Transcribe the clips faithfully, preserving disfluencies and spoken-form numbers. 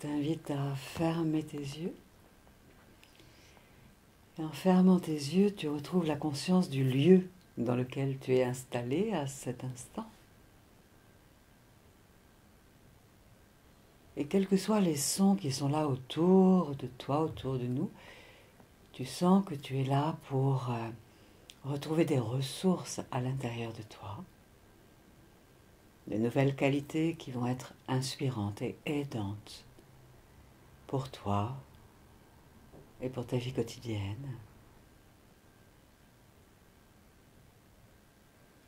t'invite à fermer tes yeux. Et en fermant tes yeux, tu retrouves la conscience du lieu dans lequel tu es installé à cet instant. Et quels que soient les sons qui sont là autour de toi, autour de nous, tu sens que tu es là pour euh, retrouver des ressources à l'intérieur de toi, de nouvelles qualités qui vont être inspirantes et aidantes pour toi et pour ta vie quotidienne.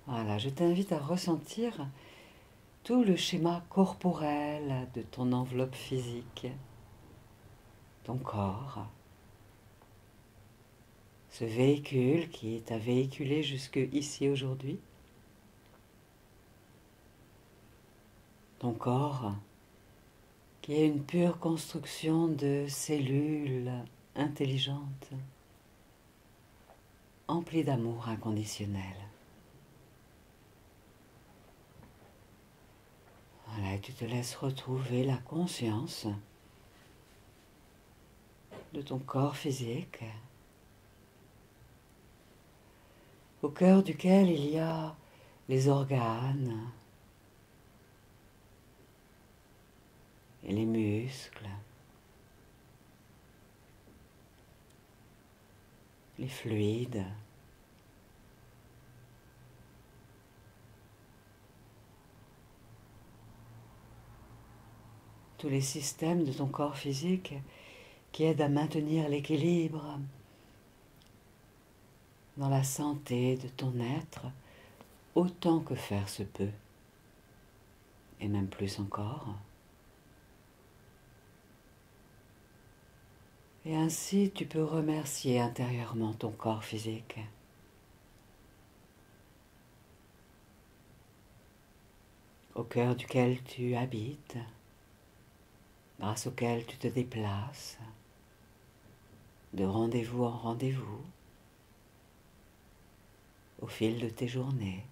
Voilà, je t'invite à ressentir tout le schéma corporel de ton enveloppe physique, ton corps, ce véhicule qui t'a véhiculé jusque ici aujourd'hui, ton corps qui est une pure construction de cellules intelligentes, emplies d'amour inconditionnel. Voilà, et tu te laisses retrouver la conscience de ton corps physique, au cœur duquel il y a les organes et les muscles, les fluides. Tous les systèmes de ton corps physique qui aident à maintenir l'équilibre dans la santé de ton être autant que faire se peut, et même plus encore. Et ainsi tu peux remercier intérieurement ton corps physique. Au cœur duquel tu habites, grâce auquel tu te déplaces, de rendez-vous en rendez-vous, au fil de tes journées.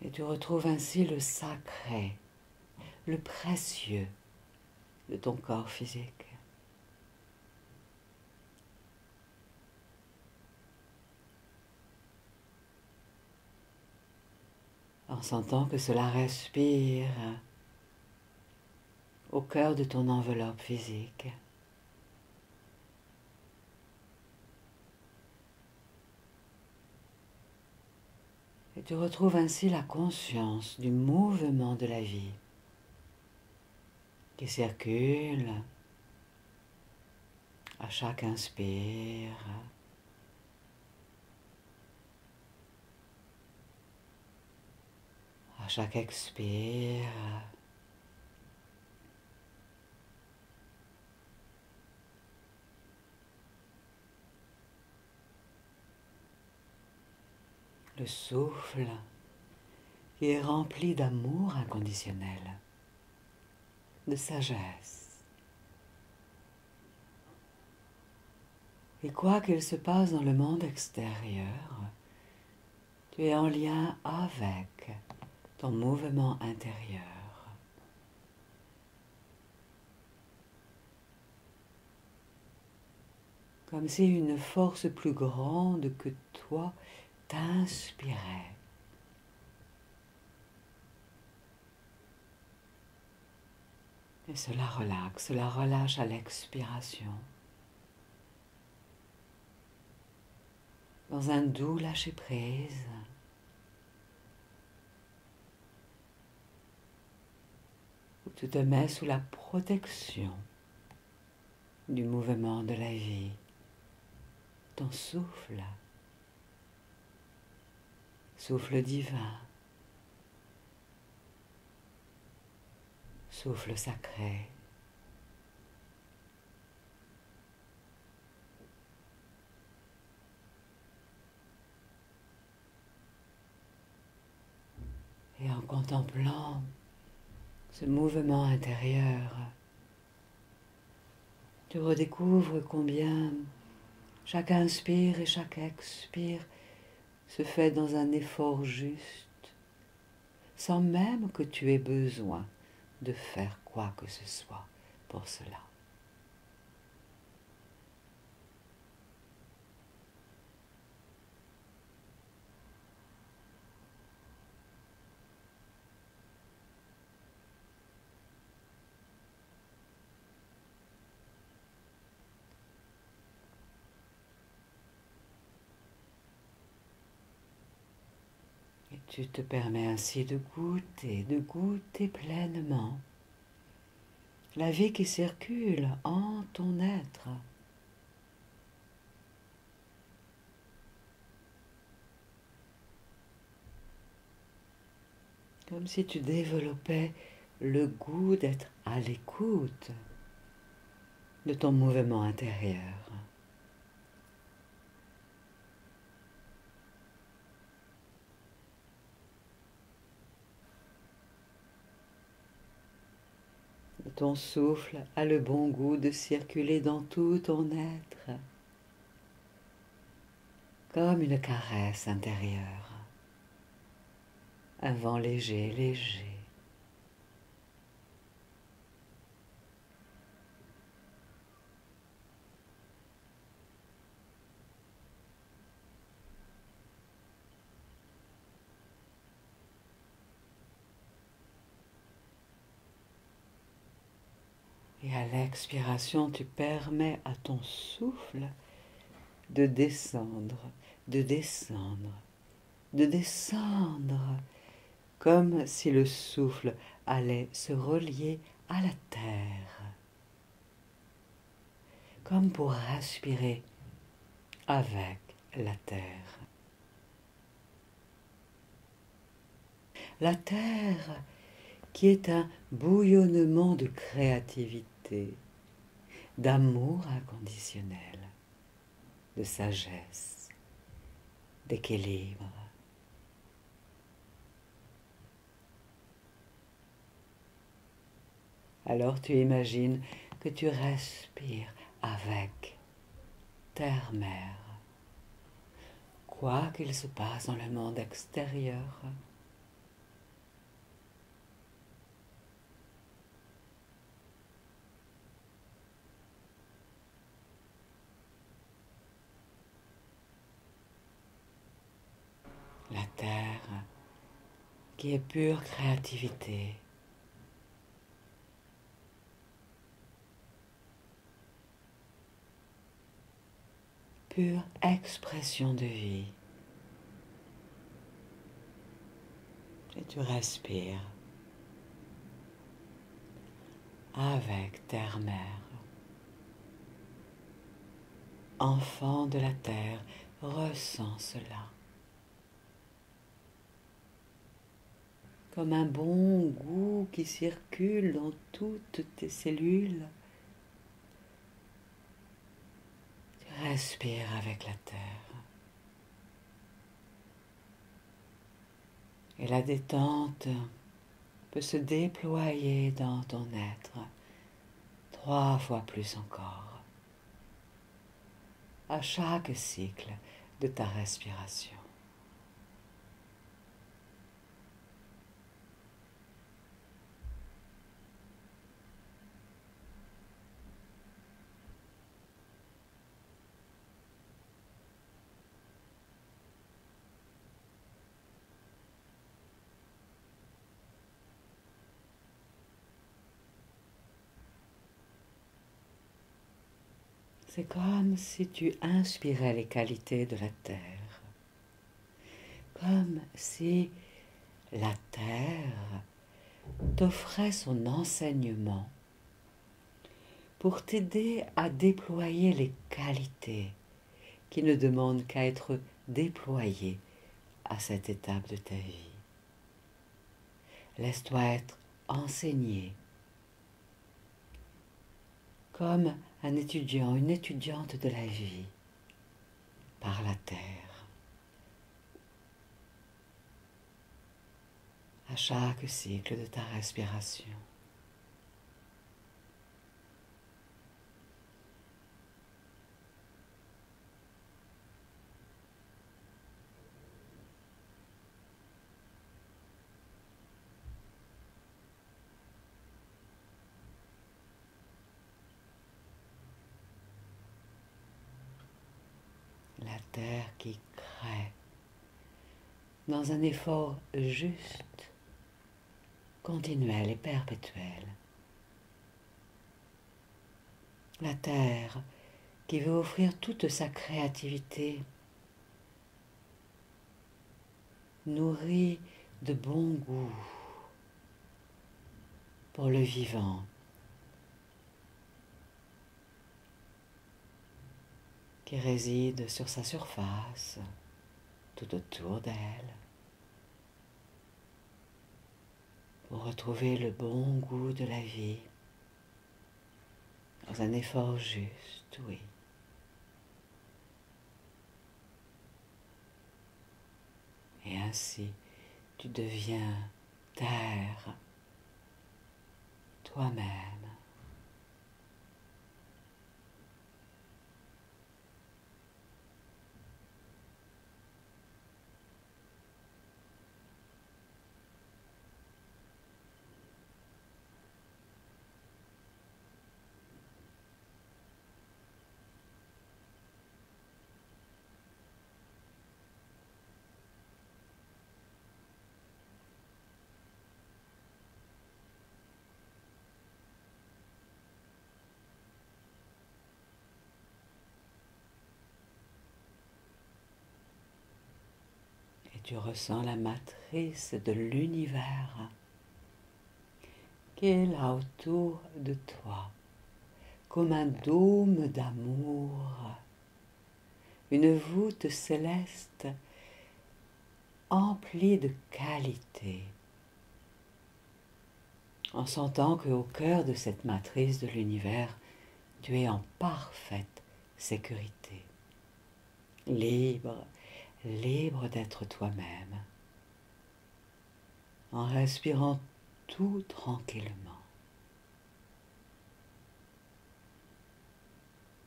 Et tu retrouves ainsi le sacré, le précieux de ton corps physique. En sentant que cela respire au cœur de ton enveloppe physique. Et tu retrouves ainsi la conscience du mouvement de la vie qui circule à chaque inspire à chaque expire. Le souffle qui est rempli d'amour inconditionnel, de sagesse. Et quoi qu'il se passe dans le monde extérieur, tu es en lien avec ton mouvement intérieur. Comme si une force plus grande que toi t'inspirait. Et cela relaxe, cela relâche à l'expiration, dans un doux lâcher-prise. Tu te mets sous la protection du mouvement de la vie, ton souffle, souffle divin, souffle sacré. Et en contemplant ce mouvement intérieur, tu redécouvres combien chaque inspire et chaque expire se fait dans un effort juste, sans même que tu aies besoin de faire quoi que ce soit pour cela. Tu te permets ainsi de goûter, de goûter pleinement la vie qui circule en ton être. Comme si tu développais le goût d'être à l'écoute de ton mouvement intérieur. Ton souffle a le bon goût de circuler dans tout ton être, comme une caresse intérieure, un vent léger, léger. Et à l'expiration, tu permets à ton souffle de descendre, de descendre, de descendre, comme si le souffle allait se relier à la terre, comme pour respirer avec la terre. La terre qui est un bouillonnement de créativité, d'amour inconditionnel, de sagesse, d'équilibre. Alors tu imagines que tu respires avec terre-mère, quoi qu'il se passe dans le monde extérieur. La terre qui est pure créativité. Pure expression de vie. Et tu respires avec terre-mère. Enfant de la terre, ressens cela. Comme un bon goût qui circule dans toutes tes cellules. Tu respires avec la terre. Et la détente peut se déployer dans ton être, trois fois plus encore, à chaque cycle de ta respiration. C'est comme si tu inspirais les qualités de la terre, comme si la terre t'offrait son enseignement pour t'aider à déployer les qualités qui ne demandent qu'à être déployées à cette étape de ta vie. Laisse-toi être enseigné comme un étudiant, une étudiante de la vie, par la terre. À chaque cycle de ta respiration. terre qui craie, dans un effort juste, continuel et perpétuel. La terre qui veut offrir toute sa créativité, nourrie de bon goût pour le vivant, qui réside sur sa surface, tout autour d'elle, pour retrouver le bon goût de la vie, dans un effort juste, oui. Et ainsi, tu deviens terre, toi-même. Tu ressens la matrice de l'univers qui est là autour de toi, comme un dôme d'amour, une voûte céleste emplie de qualité. En sentant qu'au cœur de cette matrice de l'univers, tu es en parfaite sécurité, libre, libre d'être toi-même, en respirant tout tranquillement.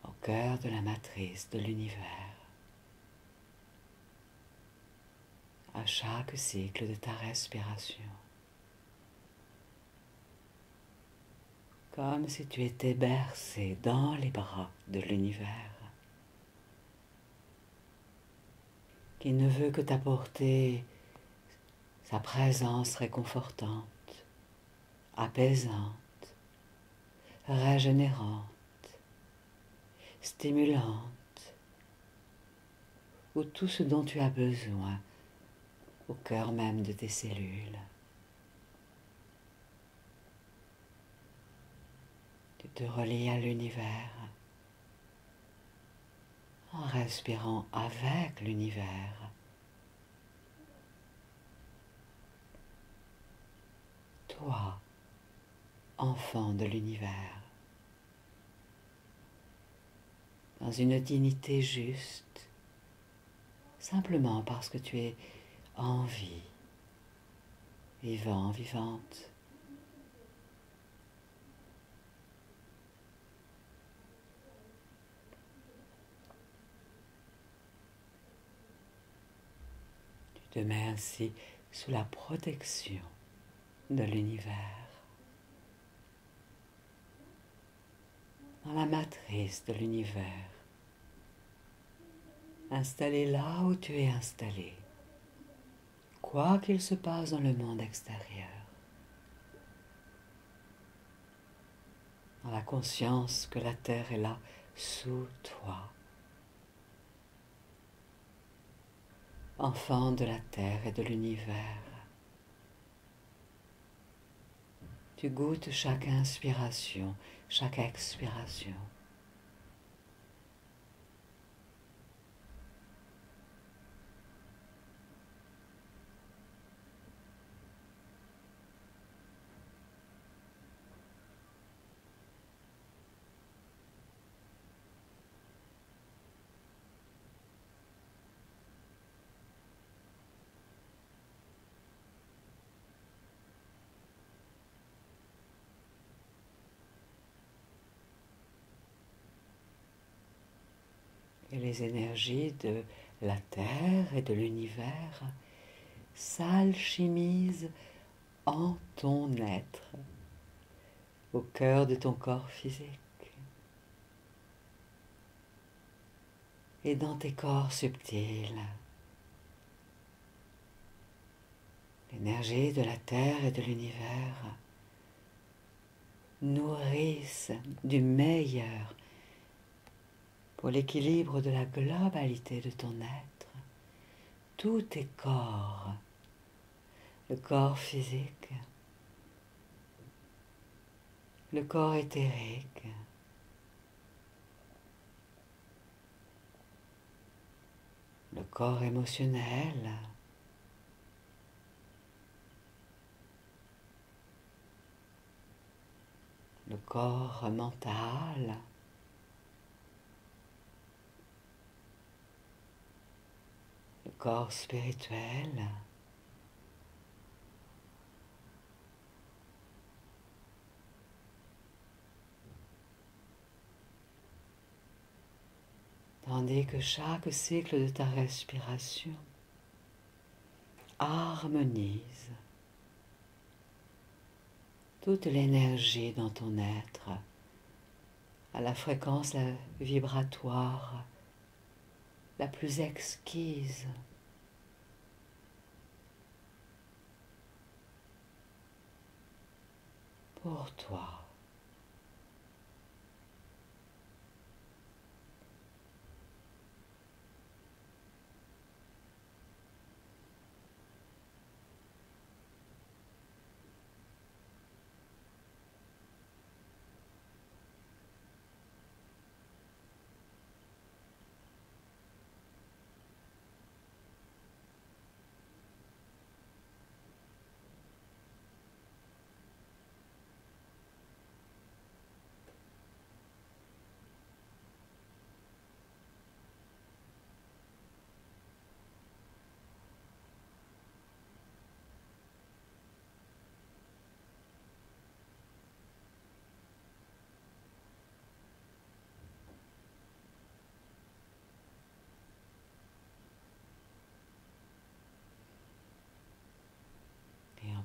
Au cœur de la matrice de l'univers, à chaque cycle de ta respiration, comme si tu étais bercé dans les bras de l'univers, qui ne veut que t'apporter sa présence réconfortante, apaisante, régénérante, stimulante, ou tout ce dont tu as besoin au cœur même de tes cellules. Tu te relies à l'univers, en respirant avec l'univers, toi, enfant de l'univers, dans une dignité juste, simplement parce que tu es en vie, vivant, vivante. Te mets ainsi sous la protection de l'univers, dans la matrice de l'univers, installé là où tu es installé, quoi qu'il se passe dans le monde extérieur, dans la conscience que la terre est là sous toi. Enfant de la terre et de l'univers, tu goûtes chaque inspiration, chaque expiration. Et les énergies de la terre et de l'univers s'alchimisent en ton être, au cœur de ton corps physique. et dans tes corps subtils. L'énergie de la Terre et de l'univers nourrissent du meilleur pour l'équilibre de la globalité de ton être, tous tes corps, le corps physique, le corps éthérique, le corps émotionnel, le corps mental, le corps spirituel, tandis que chaque cycle de ta respiration harmonise toute l'énergie dans ton être à la fréquence vibratoire la plus exquise. Pour toi.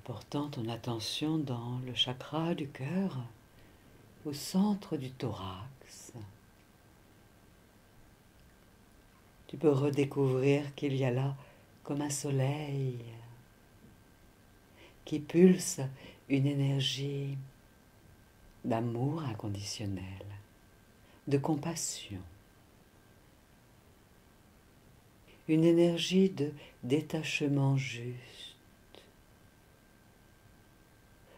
Portant ton attention dans le chakra du cœur, au centre du thorax. Tu peux redécouvrir qu'il y a là comme un soleil qui pulse une énergie d'amour inconditionnel, de compassion, une énergie de détachement juste,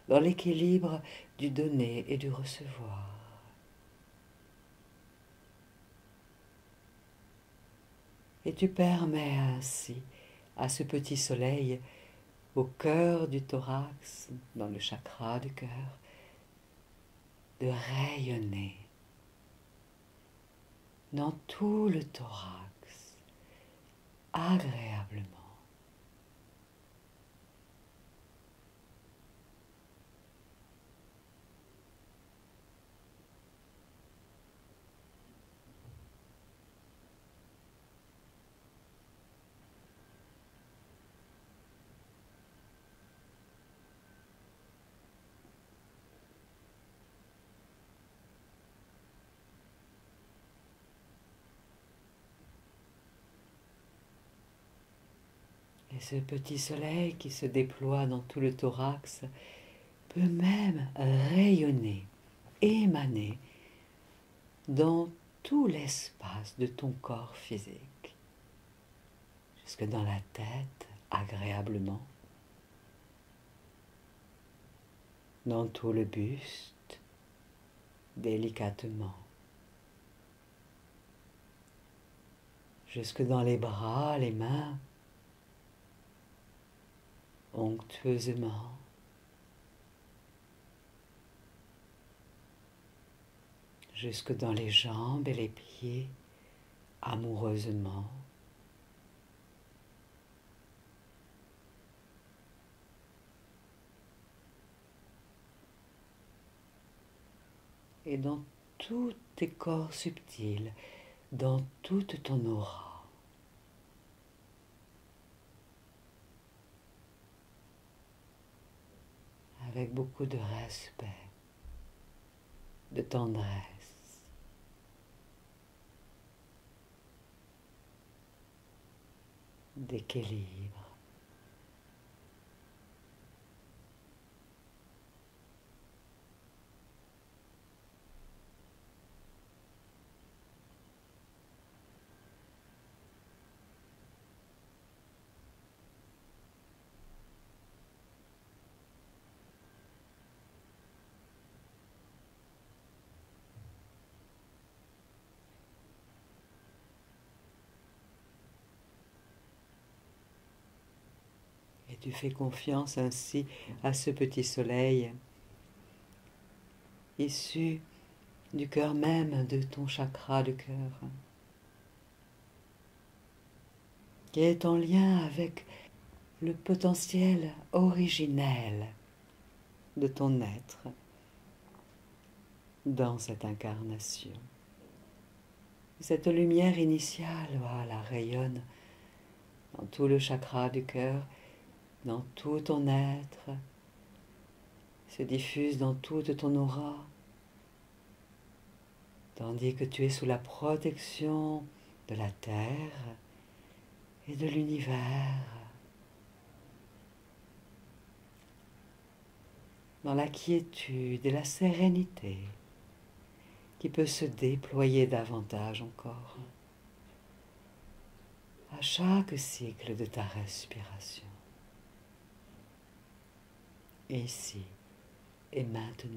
dans l'équilibre du donner et du recevoir. Et tu permets ainsi à ce petit soleil au cœur du thorax, dans le chakra du cœur, de rayonner dans tout le thorax, agréablement. Et ce petit soleil qui se déploie dans tout le thorax peut même rayonner, émaner dans tout l'espace de ton corps physique, jusque dans la tête, agréablement, dans tout le buste, délicatement, jusque dans les bras, les mains, onctueusement, jusque dans les jambes et les pieds, amoureusement, et dans tous tes corps subtils, dans toute ton aura. Avec beaucoup de respect, de tendresse, ¿De qué le iba? Tu fais confiance ainsi à ce petit soleil, issu du cœur même de ton chakra du cœur, qui est en lien avec le potentiel originel de ton être dans cette incarnation. Cette lumière initiale, voilà, rayonne dans tout le chakra du cœur, dans tout ton être, se diffuse dans toute ton aura, tandis que tu es sous la protection de la terre et de l'univers, dans la quiétude et la sérénité qui peut se déployer davantage encore à chaque cycle de ta respiration. Ici et maintenant.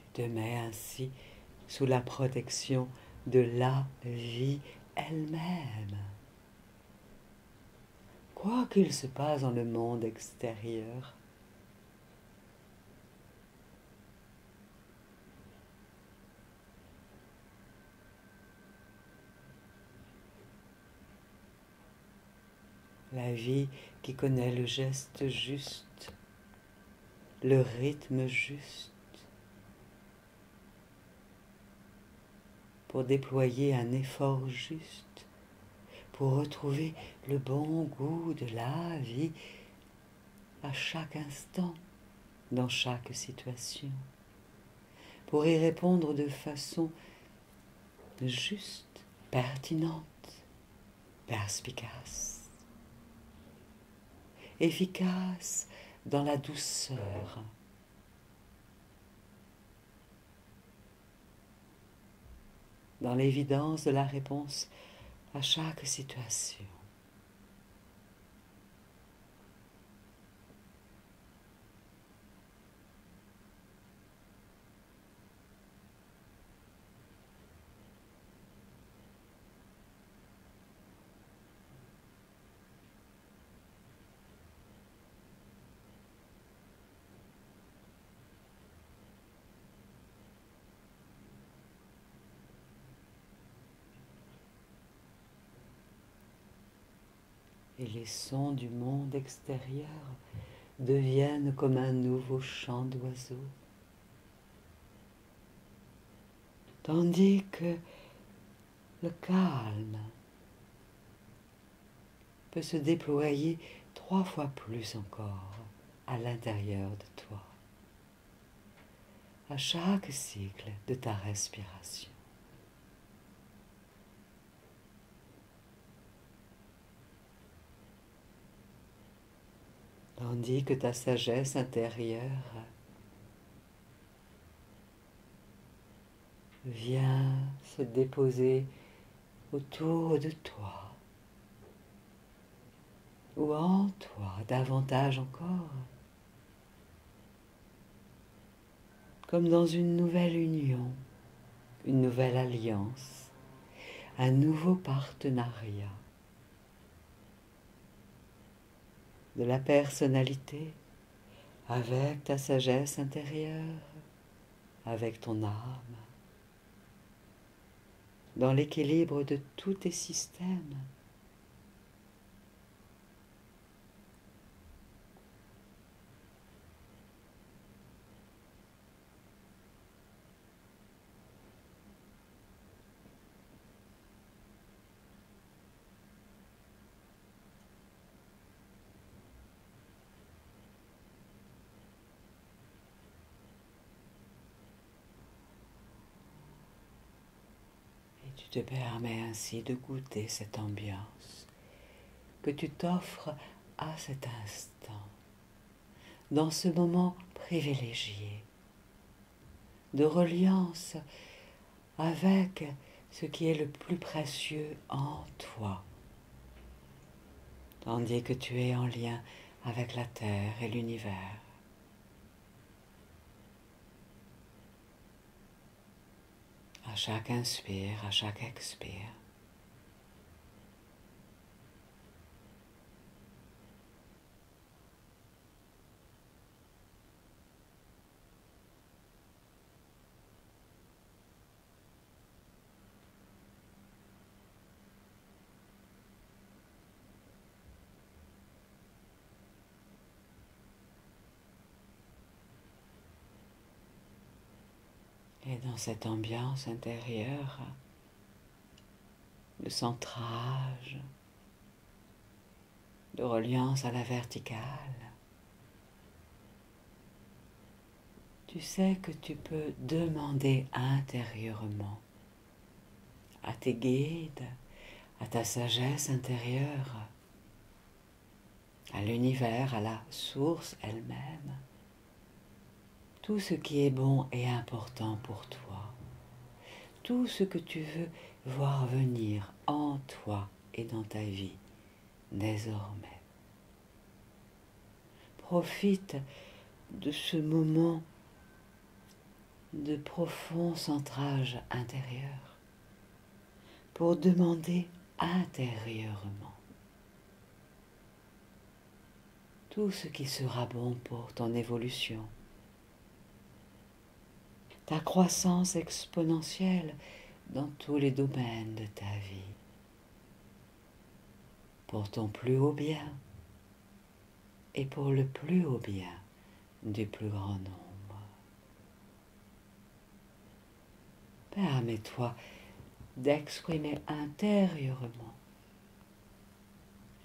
Tu te mets ainsi sous la protection de la vie elle-même. Quoi qu'il se passe dans le monde extérieur, la vie qui connaît le geste juste, le rythme juste, pour déployer un effort juste, pour retrouver le bon goût de la vie à chaque instant, dans chaque situation, pour y répondre de façon juste, pertinente, perspicace, efficace dans la douceur, dans l'évidence de la réponse à chaque situation. Et les sons du monde extérieur deviennent comme un nouveau chant d'oiseaux, tandis que le calme peut se déployer trois fois plus encore à l'intérieur de toi, à chaque cycle de ta respiration. Tandis que ta sagesse intérieure vient se déposer autour de toi, ou en toi davantage encore, comme dans une nouvelle union, une nouvelle alliance, un nouveau partenariat de la personnalité, avec ta sagesse intérieure, avec ton âme, dans l'équilibre de tous tes systèmes, Tu te permets ainsi de goûter cette ambiance que tu t'offres à cet instant, dans ce moment privilégié de reliance avec ce qui est le plus précieux en toi, tandis que tu es en lien avec la Terre et l'univers. À chaque inspire, à chaque expire, et dans cette ambiance intérieure, de centrage, de reliance à la verticale, tu sais que tu peux demander intérieurement à tes guides, à ta sagesse intérieure, à l'univers, à la source elle-même, tout ce qui est bon et important pour toi, tout ce que tu veux voir venir en toi et dans ta vie, désormais. Profite de ce moment de profond centrage intérieur pour demander intérieurement tout ce qui sera bon pour ton évolution, ta croissance exponentielle dans tous les domaines de ta vie, pour ton plus haut bien et pour le plus haut bien du plus grand nombre. Permets-toi d'exprimer intérieurement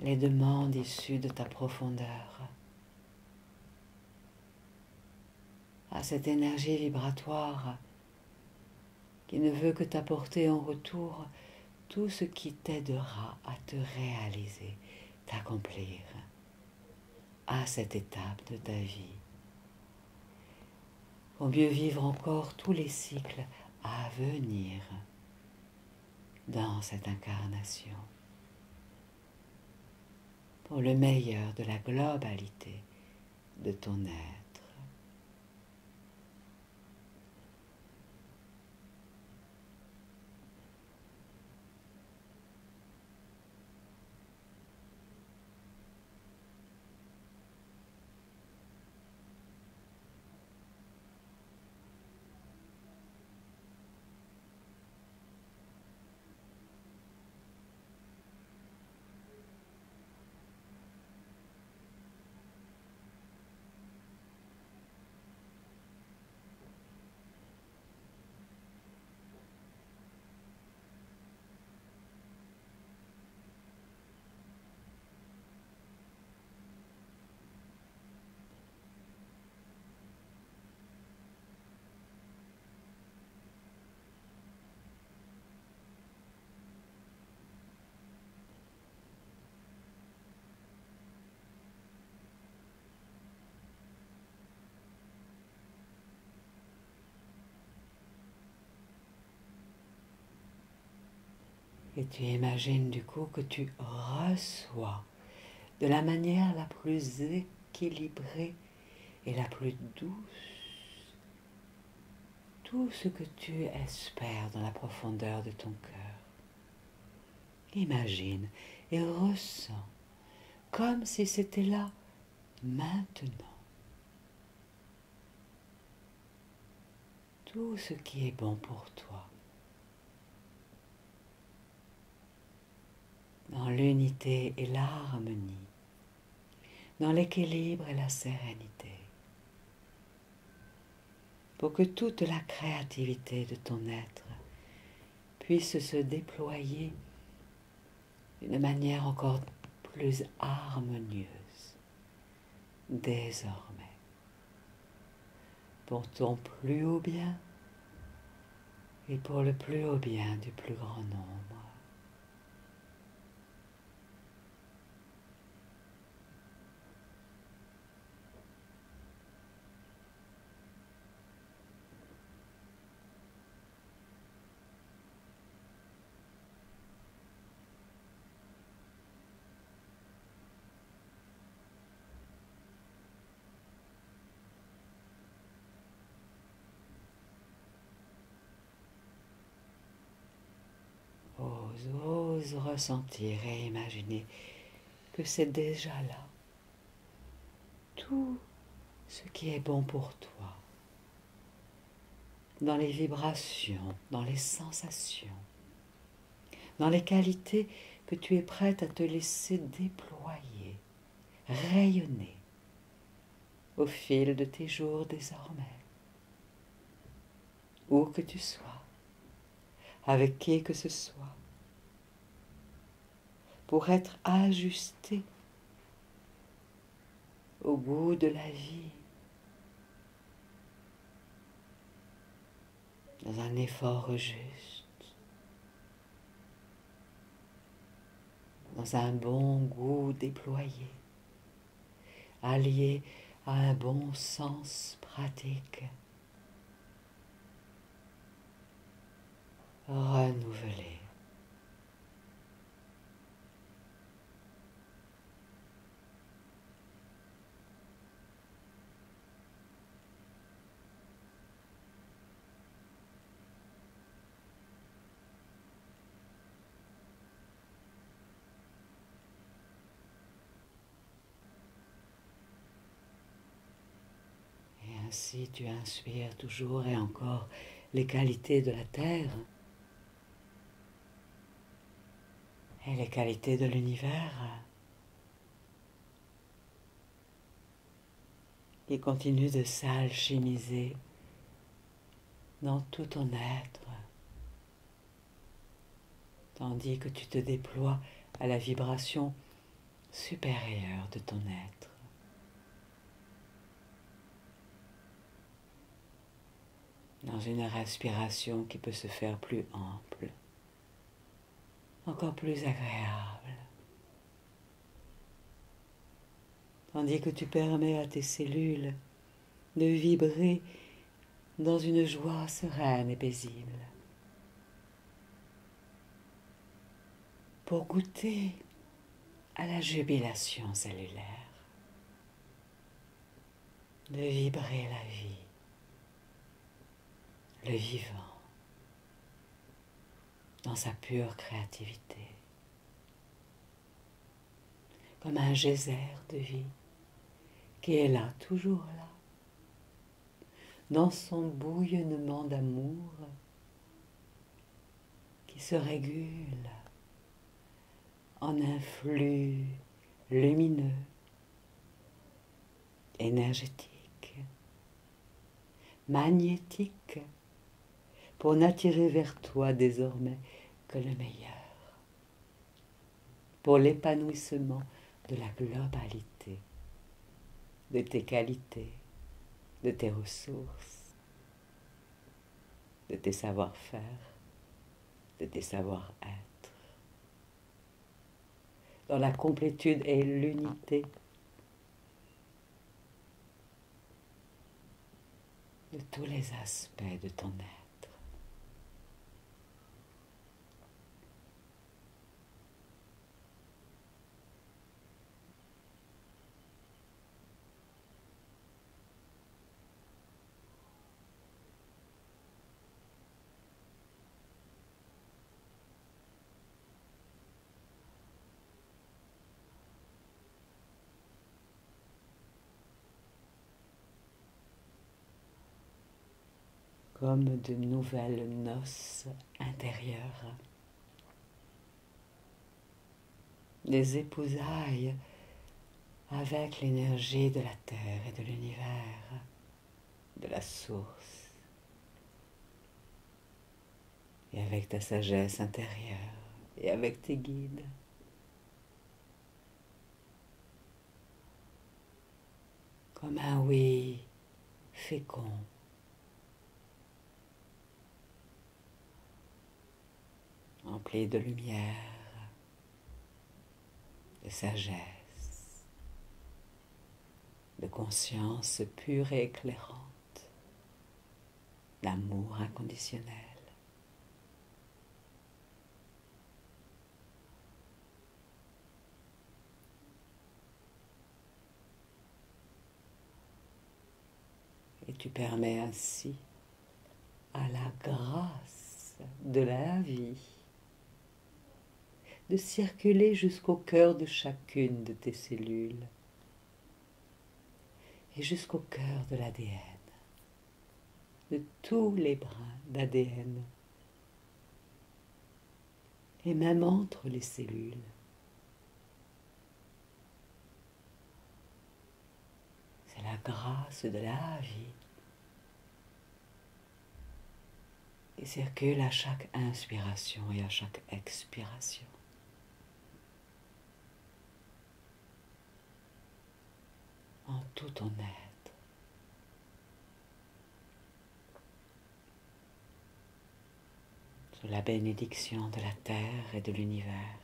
les demandes issues de ta profondeur, à cette énergie vibratoire qui ne veut que t'apporter en retour tout ce qui t'aidera à te réaliser, t'accomplir à cette étape de ta vie, pour mieux vivre encore tous les cycles à venir dans cette incarnation, pour le meilleur de la globalité de ton être. Et tu imagines du coup que tu reçois de la manière la plus équilibrée et la plus douce tout ce que tu espères dans la profondeur de ton cœur. Imagine et ressens comme si c'était là maintenant. Tout ce qui est bon pour toi, dans l'unité et l'harmonie, dans l'équilibre et la sérénité, pour que toute la créativité de ton être puisse se déployer d'une manière encore plus harmonieuse, désormais, pour ton plus haut bien et pour le plus haut bien du plus grand nombre. Ose ressentir et imaginer que c'est déjà là, tout ce qui est bon pour toi, dans les vibrations, dans les sensations, dans les qualités que tu es prête à te laisser déployer, rayonner au fil de tes jours désormais, où que tu sois, avec qui que ce soit, pour être ajusté au goût de la vie, dans un effort juste, dans un bon goût déployé, allié à un bon sens pratique, renouvelé. Ainsi, tu inspires toujours et encore les qualités de la terre et les qualités de l'univers qui continuent de s'alchimiser dans tout ton être, tandis que tu te déploies à la vibration supérieure de ton être. Dans une respiration qui peut se faire plus ample, encore plus agréable. Tandis que tu permets à tes cellules de vibrer dans une joie sereine et paisible, pour goûter à la jubilation cellulaire, de vibrer la vie, le vivant, dans sa pure créativité, comme un geyser de vie qui est là, toujours là, dans son bouillonnement d'amour qui se régule en un flux lumineux, énergétique, magnétique, pour n'attirer vers toi désormais que le meilleur, pour l'épanouissement de la globalité, de tes qualités, de tes ressources, de tes savoir-faire, de tes savoir-être, dans la complétude et l'unité de tous les aspects de ton être. Comme de nouvelles noces intérieures, des épousailles avec l'énergie de la terre et de l'univers, de la source, et avec ta sagesse intérieure, et avec tes guides. Comme un oui fécond, peuplé de lumière, de sagesse, de conscience pure et éclairante, d'amour inconditionnel. Et tu permets ainsi à la grâce de la vie de circuler jusqu'au cœur de chacune de tes cellules et jusqu'au cœur de l'A D N, de tous les brins d'A D N et même entre les cellules. C'est la grâce de la vie qui circule à chaque inspiration et à chaque expiration. En tout ton être. Sous la bénédiction de la terre et de l'univers.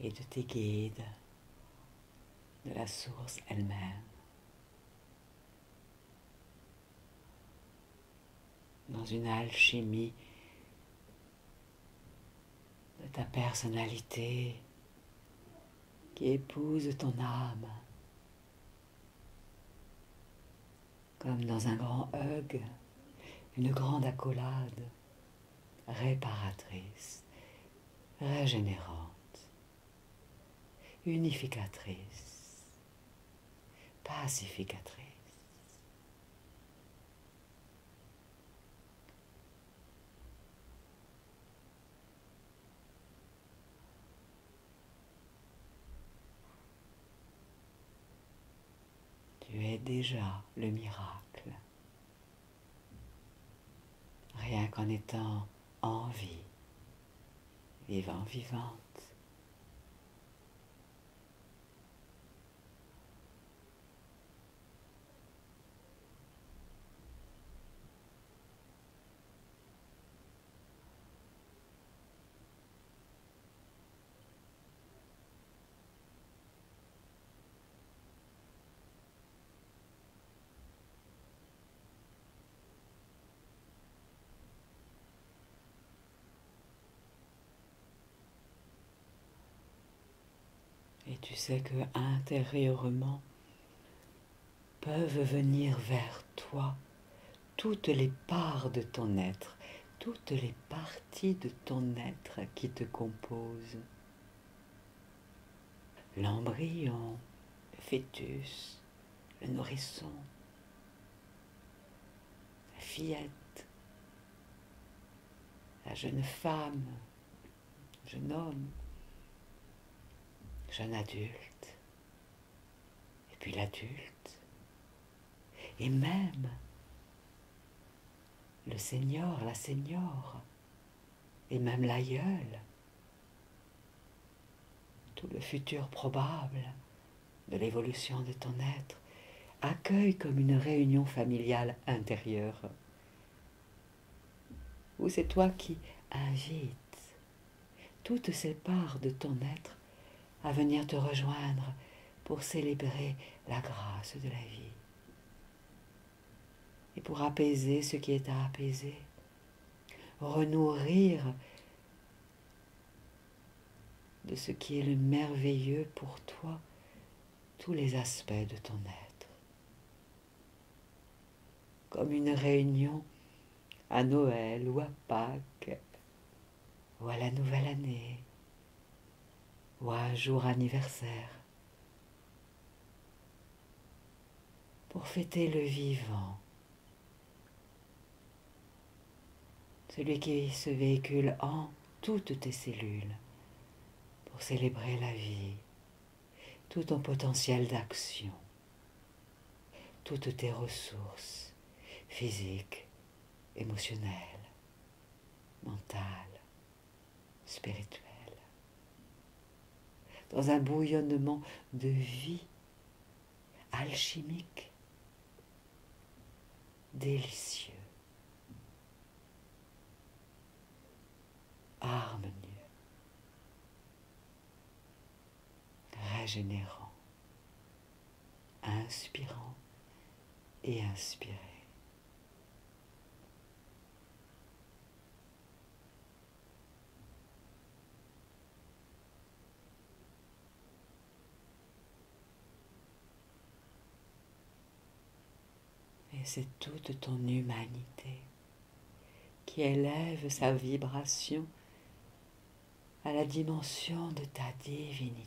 Et de tes guides, de la source elle-même. Dans une alchimie de ta personnalité qui épouse ton âme, comme dans un grand hug, une grande accolade réparatrice, régénérante, unificatrice, pacificatrice. Tu es déjà le miracle, rien qu'en étant en vie, vivant, vivante. Et tu sais que intérieurement peuvent venir vers toi toutes les parts de ton être, toutes les parties de ton être qui te composent. L'embryon, le fœtus, le nourrisson, la fillette, la jeune femme, le jeune homme, jeune adulte, et puis l'adulte, et même le senior, la senior, et même l'aïeul, tout le futur probable de l'évolution de ton être, accueille comme une réunion familiale intérieure, où c'est toi qui invites toutes ces parts de ton être à venir te rejoindre pour célébrer la grâce de la vie et pour apaiser ce qui est à apaiser, renourrir de ce qui est le merveilleux pour toi tous les aspects de ton être, comme une réunion à Noël ou à Pâques ou à la nouvelle année, ou à un jour anniversaire, pour fêter le vivant, celui qui se véhicule en toutes tes cellules, pour célébrer la vie, tout ton potentiel d'action, toutes tes ressources physiques, émotionnelles, mentales, spirituelles, dans un bouillonnement de vie alchimique, délicieux, régénérant, inspirant et inspirez. Et c'est toute ton humanité qui élève sa vibration à la dimension de ta divinité.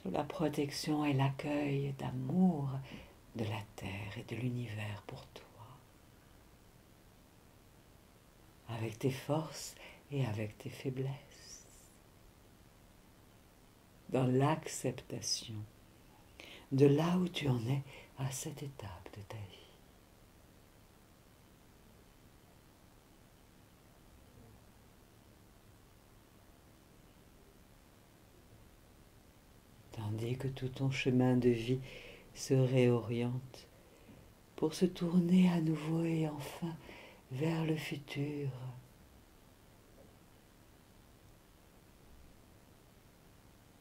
Sous la protection et l'accueil d'amour de la terre et de l'univers pour toi, avec tes forces et avec tes faiblesses, dans l'acceptation de là où tu en es à cette étape de ta vie. Tandis que tout ton chemin de vie se réoriente pour se tourner à nouveau et enfin vers le futur.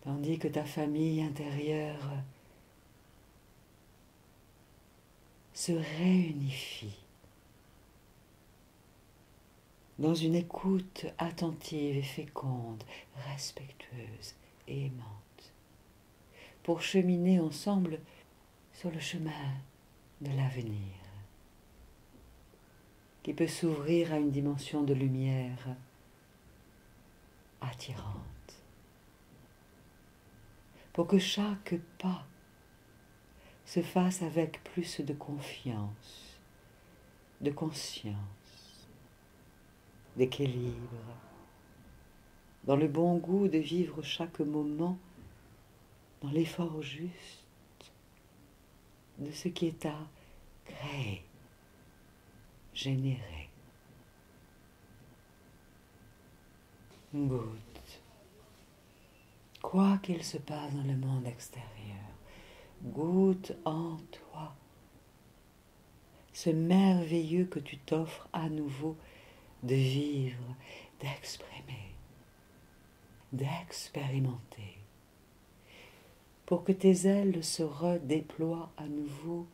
Tandis que ta famille intérieure se réunifie dans une écoute attentive et féconde, respectueuse et aimante, pour cheminer ensemble sur le chemin de l'avenir, qui peut s'ouvrir à une dimension de lumière attirante, pour que chaque pas se fasse avec plus de confiance, de conscience, d'équilibre, dans le bon goût de vivre chaque moment dans l'effort juste de ce qui est à créer, générer. Goûte, quoi qu'il se passe dans le monde extérieur, goûte en toi ce merveilleux que tu t'offres à nouveau de vivre, d'exprimer, d'expérimenter, pour que tes ailes se redéploient à nouveau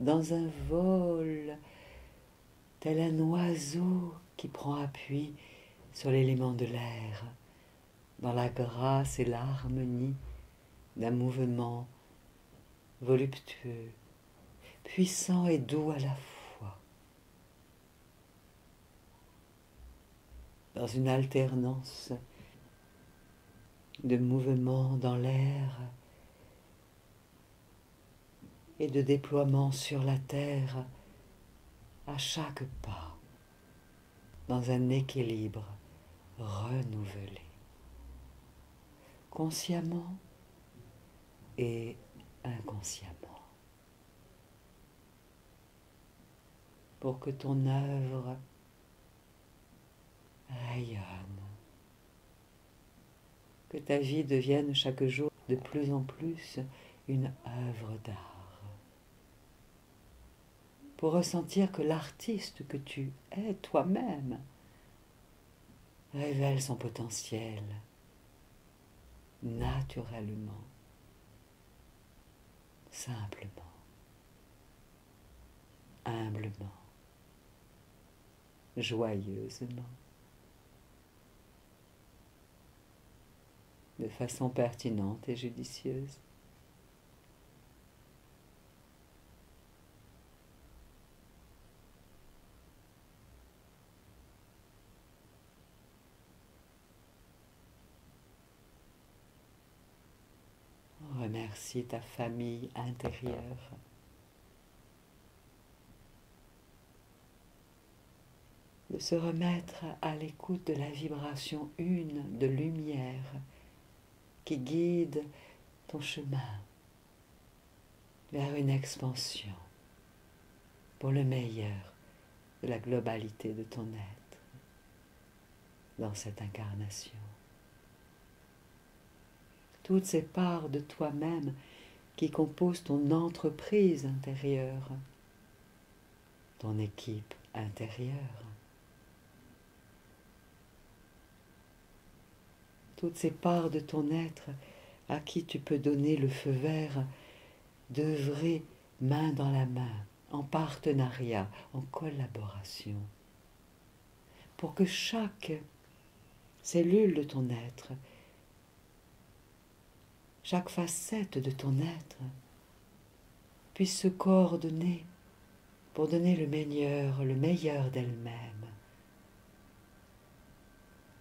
dans un vol, tel un oiseau qui prend appui sur l'élément de l'air, dans la grâce et l'harmonie d'un mouvement voluptueux, puissant et doux à la fois, dans une alternance de mouvements dans l'air et de déploiements sur la terre à chaque pas, dans un équilibre renouvelé, consciemment et inconsciemment, pour que ton œuvre rayonne, que ta vie devienne chaque jour de plus en plus une œuvre d'art, pour ressentir que l'artiste que tu es toi-même révèle son potentiel naturellement, simplement, humblement, joyeusement, de façon pertinente et judicieuse. Remercie ta famille intérieure de se remettre à l'écoute de la vibration une de lumière qui guide ton chemin vers une expansion pour le meilleur de la globalité de ton être dans cette incarnation. Toutes ces parts de toi-même qui composent ton entreprise intérieure, ton équipe intérieure, toutes ces parts de ton être à qui tu peux donner le feu vert d'œuvrer main dans la main, en partenariat, en collaboration, pour que chaque cellule de ton être, chaque facette de ton être puisse se coordonner pour donner le meilleur, le meilleur d'elle-même,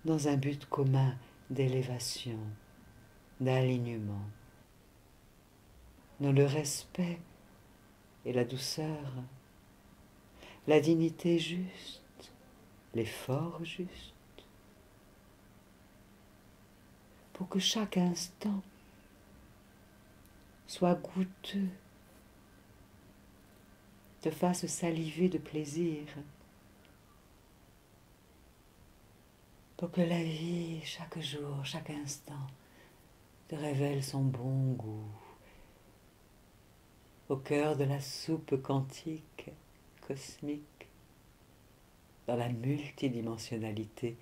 dans un but commun d'élévation, d'alignement, dans le respect et la douceur, la dignité juste, l'effort juste, pour que chaque instant soit goûteux, te fasse saliver de plaisir, pour que la vie, chaque jour, chaque instant, te révèle son bon goût. Au cœur de la soupe quantique, cosmique, dans la multidimensionnalité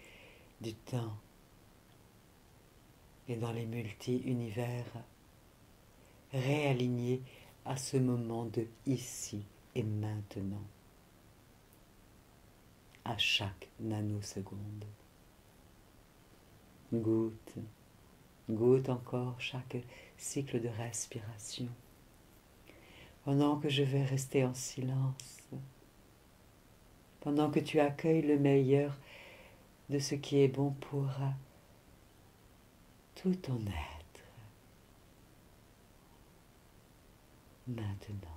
du temps et dans les multi-univers, réalignés à ce moment de ici et maintenant, à chaque nanoseconde. Goûte, goûte encore chaque cycle de respiration. Pendant que je vais rester en silence, pendant que tu accueilles le meilleur de ce qui est bon pour tout ton être, maintenant.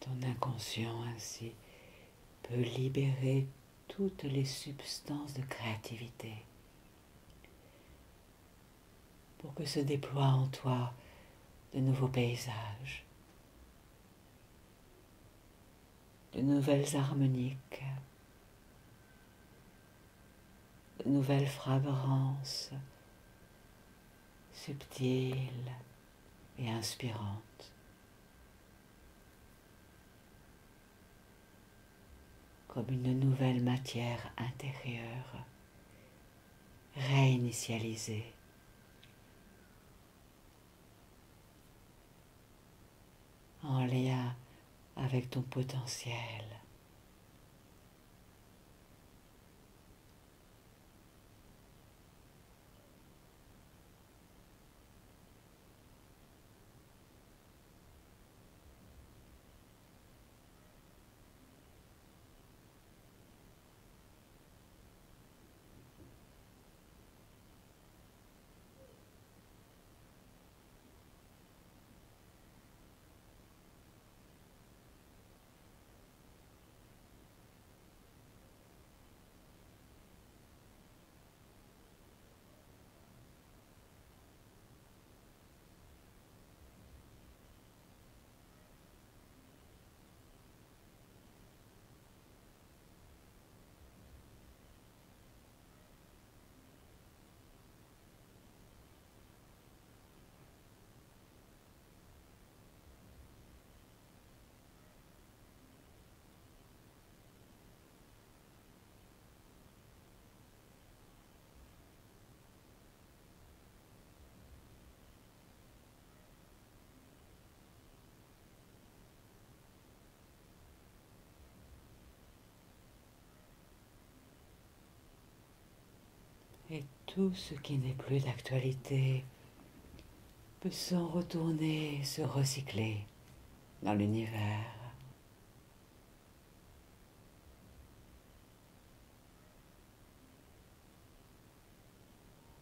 Ton inconscient ainsi peut libérer toutes les substances de créativité pour que se déploient en toi de nouveaux paysages, de nouvelles harmoniques, de nouvelles fragrances subtiles et inspirantes. Comme une nouvelle matière intérieure, réinitialisée. En lien avec ton potentiel. Et tout ce qui n'est plus d'actualité peut s'en retourner, se recycler dans l'univers.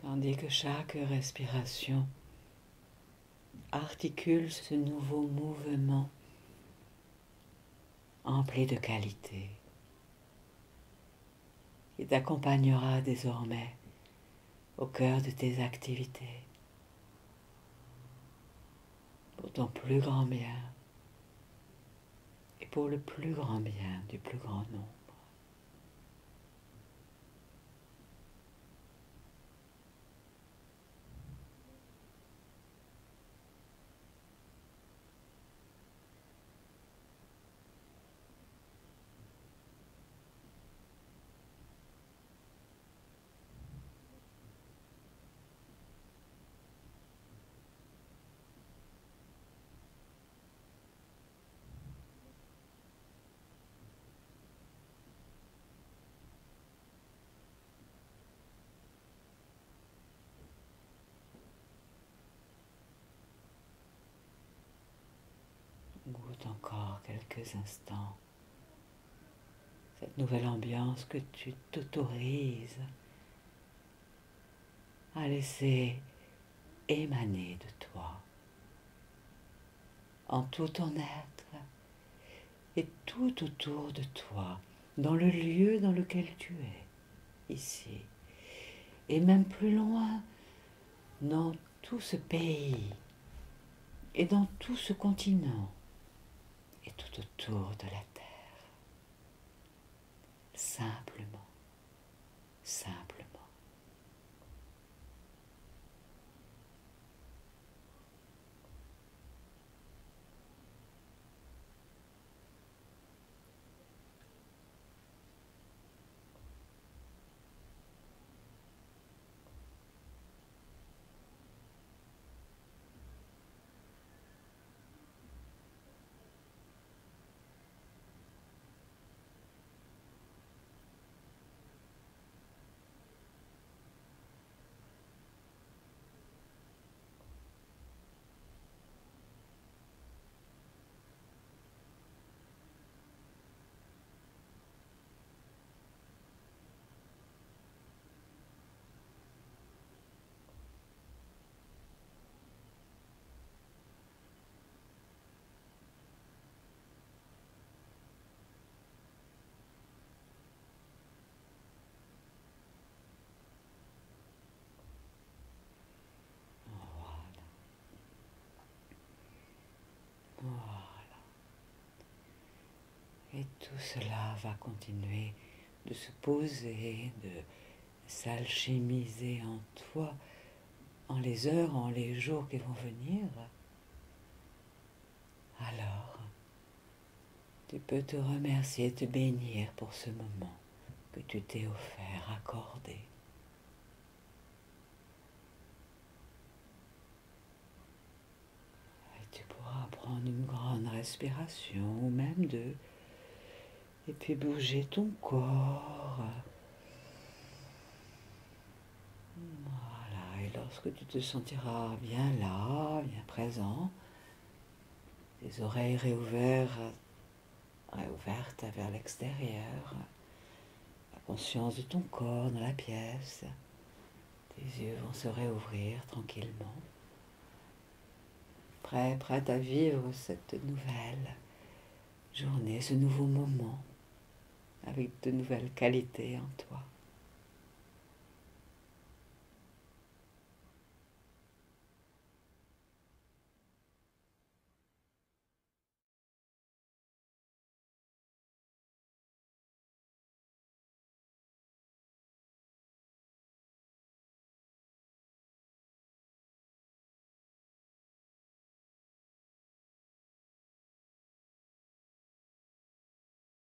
tandis que chaque respiration articule ce nouveau mouvement empli de qualité qui t'accompagnera désormais au cœur de tes activités pour ton plus grand bien et pour le plus grand bien du plus grand nombre. Encore quelques instants cette nouvelle ambiance que tu t'autorises à laisser émaner de toi en tout ton être et tout autour de toi, dans le lieu dans lequel tu es, ici, et même plus loin, dans tout ce pays et dans tout ce continent. Et tout autour de la terre, simplement, simplement. Et tout cela va continuer de se poser, de s'alchimiser en toi, en les heures, en les jours qui vont venir. Alors, tu peux te remercier, te bénir pour ce moment que tu t'es offert, accordé. Et tu pourras prendre une grande respiration, ou même deux. Et puis bouger ton corps. Voilà, et lorsque tu te sentiras bien là, bien présent, tes oreilles réouvertes, réouvertes vers l'extérieur, la conscience de ton corps dans la pièce, tes yeux vont se réouvrir tranquillement, prêt, prête à vivre cette nouvelle journée, ce nouveau moment, avec de nouvelles qualités en toi.